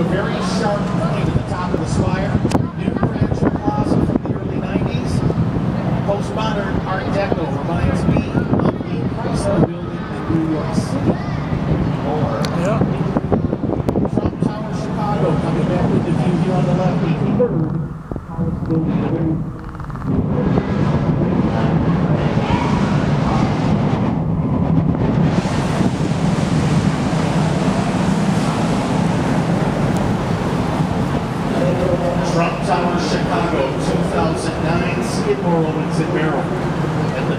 a very sharp point at the top of the spire. New French Plaza from the early 90s. Postmodern Art Deco reminds me of the Chrysler building in New York City. Or Trump Tower Chicago, coming back with the view here on the left, 83rd College Building.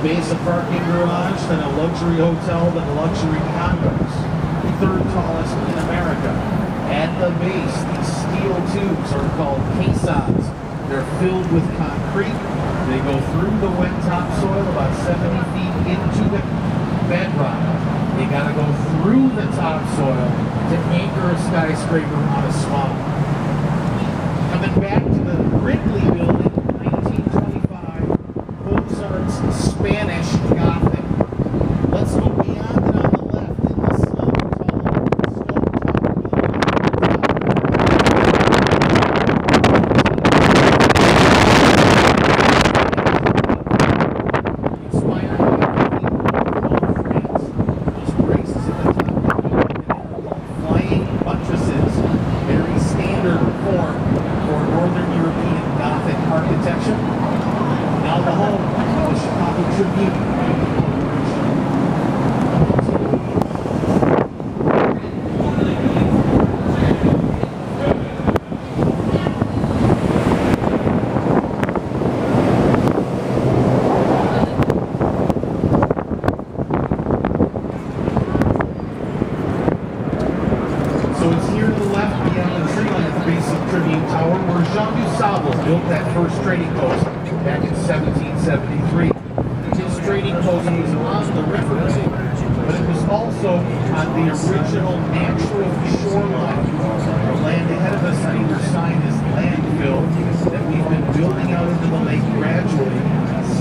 Base a parking garage, then a luxury hotel, then luxury condos. The third tallest in America. At the base, these steel tubes are called caissons. They're filled with concrete. They go through the wet topsoil about 70 feet into the bedrock. They gotta go through the topsoil to anchor a skyscraper on a swamp. Coming back to the Wrigley building, Spanish Gothic. Let's go beyond it on the left in this stone tower. Inspired by France. Those braces at the top of the building, flying buttresses, very standard form for Northern European Gothic architecture. Now the home. So it's here to the left beyond the tree line at the base of Tribune Tower where Jean du Sable built that first trading post back in 1773. Trading post was on the river, but it was also on the original natural shoreline. The land ahead of us on either side is landfill that we've been building out into the lake gradually.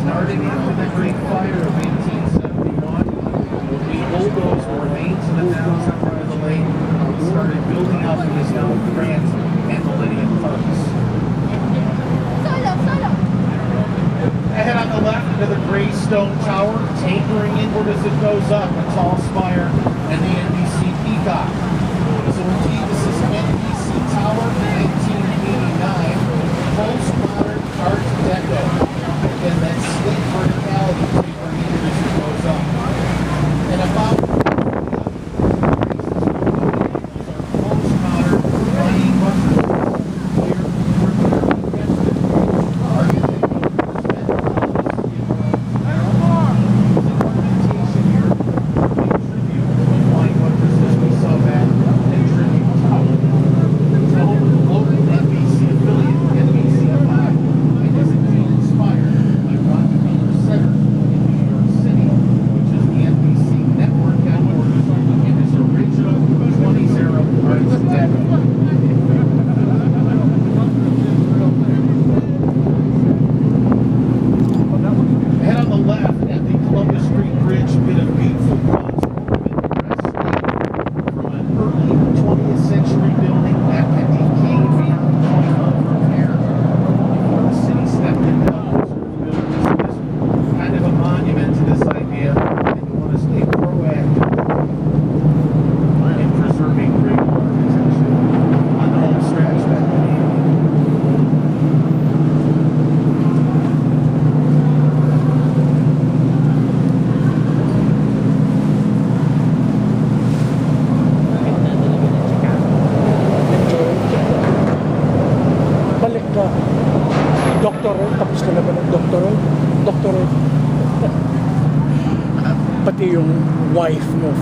Starting after the Great Fire of 1871, when we bulldozed the remains of the downs in front of the lake, we started building up in this now France and Millennium Parks. Ahead on the left into the gray stone tower, tapering inward as it goes up, a tall spire, and the NBC peacock. So indeed, this is NBC Tower, 1989, postmodern Art Deco. Again, that slick verticality tapering inward as it goes up. And about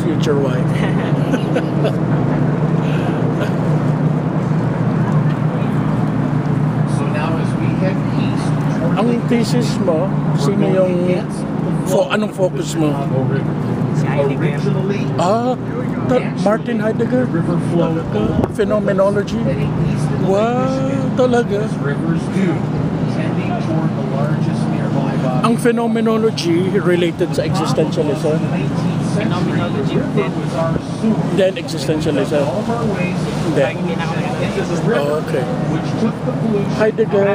future wife. So now as we head east, ang thesis mo, sino yung anong focus mo? Originally, Martin Heidegger, phenomenology. Wow, talaga. Ang phenomenology related sa existentialism. Then existentialism. Then. Oh, okay. Heidegger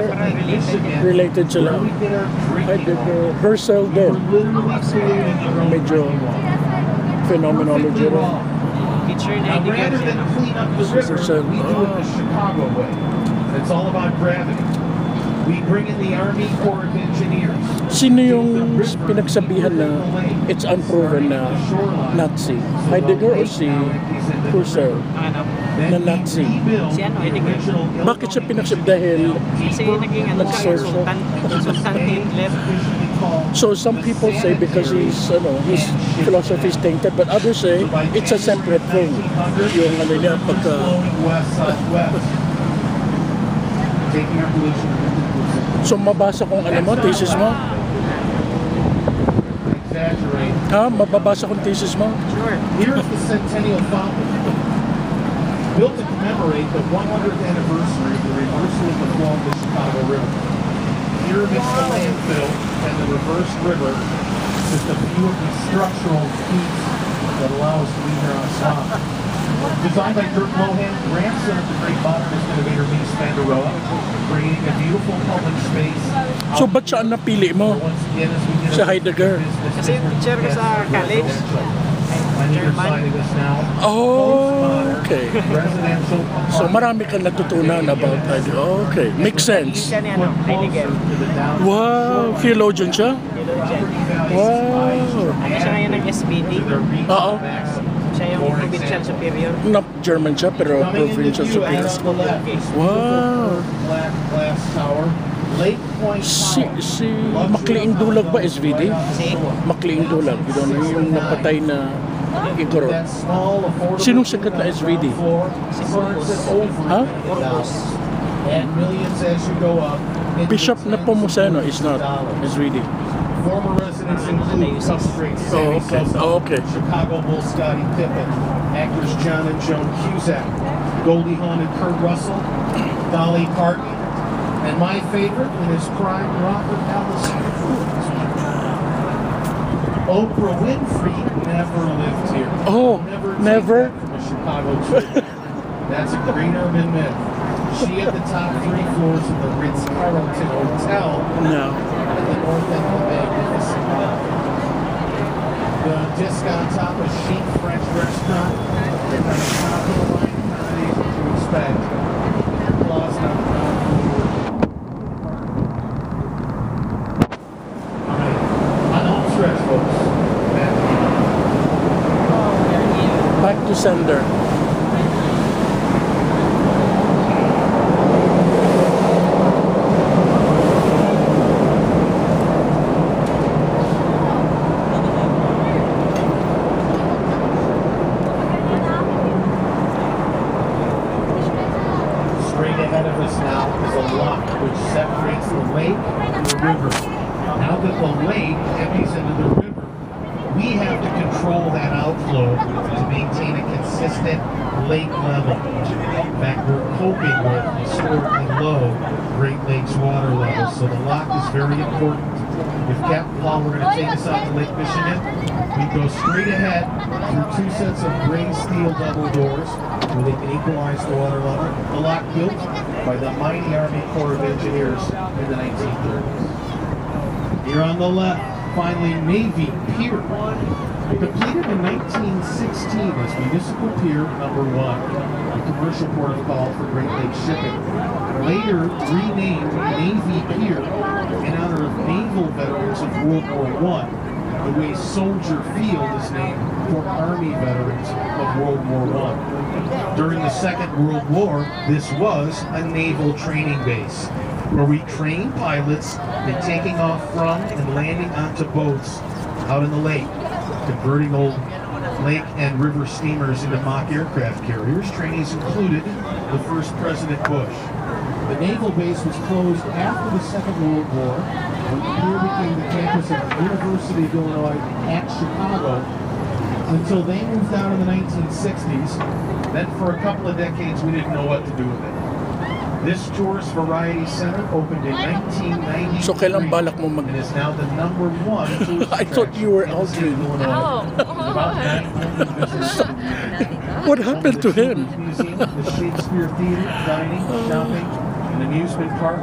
related sila. Heidegger, Russell din. Medyo phenomenology rin. Rather than clean up the river, we do it the Chicago way. It's all about gravity. We bring in the Army Corps of Engineers. Sino yung pinagsabihan na it's unproven na Nazi? Heidegger o si Husserl na Nazi? Bakit siya pinagsabihan? Dahil nag-serve siya. So some people say because his philosophy is tainted, but others say it's a separate thing. Yung ano niya pagka... So mabasa kong thesis mo? Mababasa kong thesis mo? Sure. Here's the Centennial Fountain, built to commemorate the 100th anniversary of the reversal of the flow of the Chicago River. Here amidst the landfill and the reversed river is the view of the structural feats that allow us to be here on Sunday. Designed by Kurt Mohan, grandson of the great modernist innovator Lee Spanderoa, creating a beautiful public space. So, ba't siya ang napili mo? Si Heidegger? Kasi teacher ko sa college. Oh, okay. So, marami kang natutunan about Heidegger. Okay, makes sense. Wow, theologian siya? Wow. Ano siya ngayon ng SBD? Oo. Provincial Superior. Not German, pero Provincial Superior. Wow. Si Makliing Dulag ba, SVD? Makliing Dulag. Yung napatay na Igorot. Sinong sikat na SVD? Si Corpus. Ha? Corpus. Bishop na Pomuseno is not SVD. Former residents include Chicago Bull Scottie Pippen, actors John and Joan Cusack, Goldie Hawn and Kurt Russell, Dolly Parton, and my favorite in his prime, Robert Allison. Oprah Winfrey never lived here. Oh, never? From a Chicago trip. That's a great urban myth. She had the top 3 floors of the Ritz-Carlton Hotel. No. The north end of the magnificent lobby. The disc on top of chic French restaurant and the popular line accommodation to expect. And lost on the ground floor. Alright, on home stretch, folks. Back to sender. Lake Michigan. We go straight ahead through 2 sets of gray steel double doors where they can equalize the water level. The lock built by the mighty Army Corps of Engineers in the 1930s. Here on the left, finally, Navy Pier. Completed in 1916 as Municipal Pier No. 1, a commercial port of call for Great Lakes shipping. Later renamed Navy Pier in honor of naval veterans of World War I. The way Soldier Field is named for Army veterans of World War I. During the Second World War, this was a naval training base where we trained pilots in taking off from and landing onto boats out in the lake, converting old lake and river steamers into mock aircraft carriers. Trainees included the first President Bush. The naval base was closed after the Second World War, and here became the campus of the University of Illinois at Chicago until they moved out in the 1960s. Then for a couple of decades, we didn't know what to do with it. This tourist variety center opened in 1993 and is now the number 1 tourist attraction in the state of Illinois. I thought you were Eldridge. about that. So, what happened to him? The Shakespeare Theater, dining, shopping, and amusement park,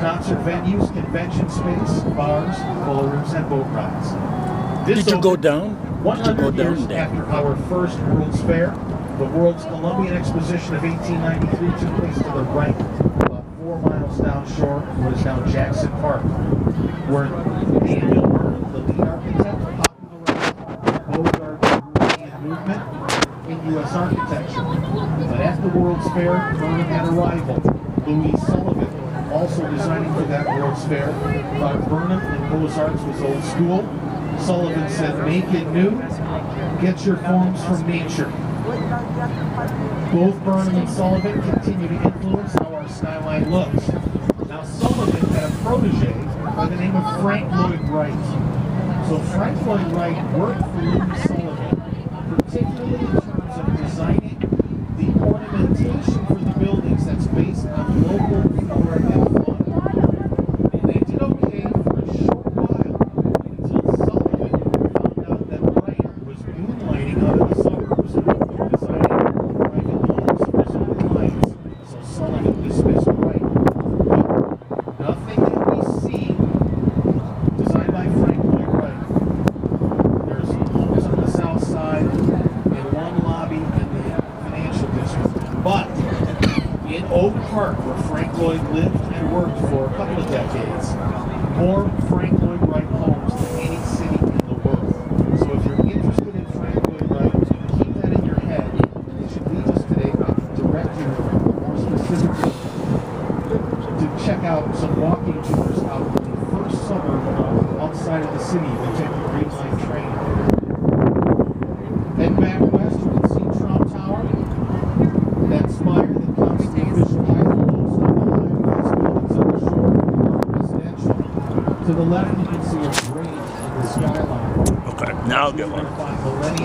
concert venues, convention space, bars, ballrooms, and boat rides. This did you go down? 100 years after our first World's Fair, the World's Columbian Exposition of 1893 took place to the right, about 4 miles downshore, in what is now Jackson Park, where Daniel Burnham, the lead architect, popularized the European movement in U.S. architecture. But at the World's Fair, Burnham had a rival, Louis Sullivan, also designing for that World's Fair. But Burnham in Beaux Arts was old school. Sullivan said, "Make it new, get your forms from nature." Both Burnham and Sullivan continue to influence how our skyline looks. Now Sullivan had a protege by the name of Frank Lloyd Wright. So Frank Lloyd Wright worked for Louis Sullivan, particularly in terms of designing the ornamentation for the buildings that's based on local flora and fauna.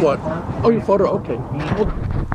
What? Oh, you photo? Okay.